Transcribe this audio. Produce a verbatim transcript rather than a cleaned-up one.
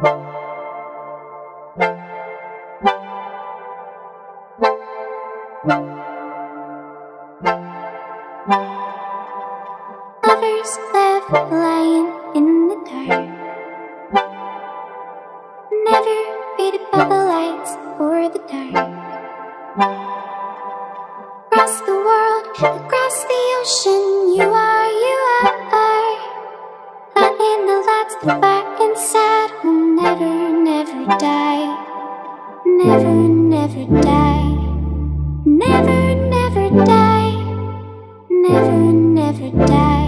Lovers left lying in the dark, never rated by the lights or the dark. Across the world, across the ocean, you are, you are. Light in the lights, the fire inside will never, never die. Never, never die. Never, never die. Never, never die.